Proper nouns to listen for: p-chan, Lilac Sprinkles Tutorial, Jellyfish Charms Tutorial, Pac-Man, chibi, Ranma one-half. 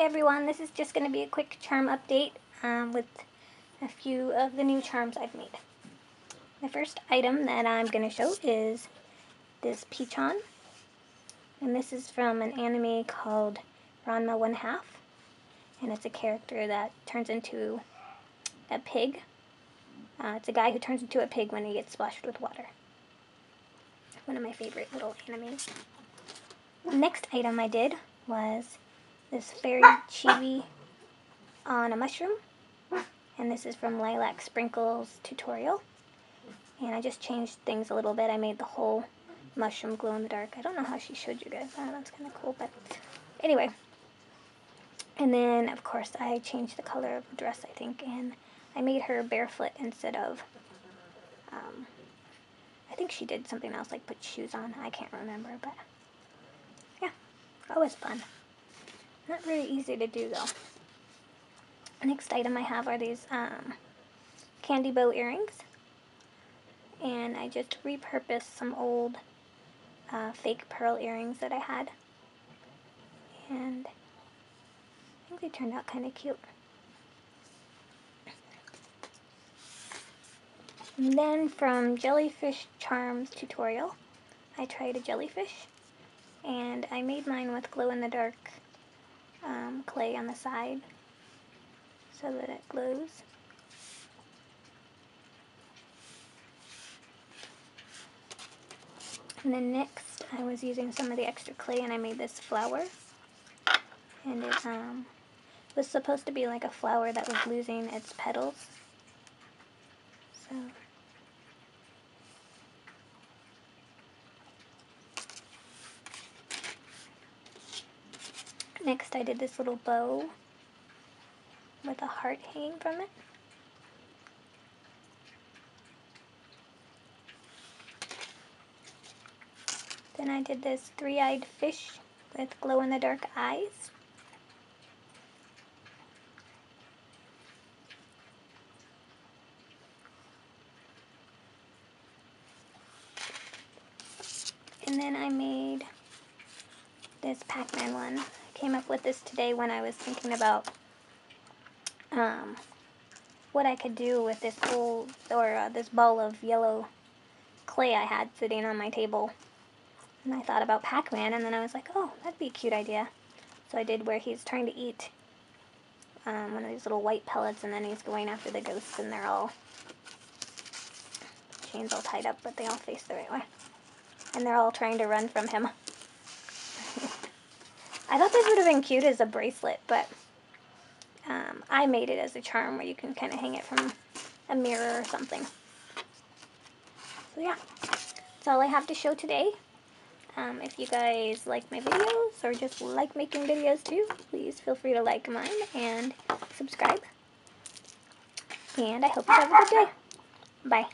Hey everyone, this is just going to be a quick charm update with a few of the new charms I've made. The first item that I'm going to show is this p-chan, and this is from an anime called Ranma One-Half, and it's a character that turns into a pig. It's a guy who turns into a pig when he gets splashed with water. One of my favorite little animes. The next item I did was this fairy chibi on a mushroom, and this is from Lilac Sprinkles Tutorial, and I just changed things a little bit. I made the whole mushroom glow in the dark. I don't know how she showed you guys that. That's kind of cool, but anyway. And then of course I changed the color of the dress, I think, and I made her barefoot instead of I think she did something else, like put shoes on. I can't remember, but yeah, always fun. Not really easy to do though. The next item I have are these candy bow earrings, and I just repurposed some old fake pearl earrings that I had, and I think they turned out kind of cute. And then from Jellyfish Charms Tutorial, I tried a jellyfish, and I made mine with glow-in-the-dark clay on the side so that it glows. And then next, I was using some of the extra clay and I made this flower. And it was supposed to be like a flower that was losing its petals. So next, I did this little bow with a heart hanging from it. Then I did this three-eyed fish with glow-in-the-dark eyes. And then I made this Pac-Man one. I came up with this today when I was thinking about what I could do with this this ball of yellow clay I had sitting on my table. And I thought about Pac-Man, and then I was like, oh, that'd be a cute idea. So I did where he's trying to eat one of these little white pellets, and then he's going after the ghosts, and they're all, chains all tied up, but they all face the right way. And they're all trying to run from him. I thought this would have been cute as a bracelet, but I made it as a charm where you can kind of hang it from a mirror or something. So yeah, that's all I have to show today. If you guys like my videos or just like making videos too, please feel free to like mine and subscribe. And I hope you have a good day. Bye.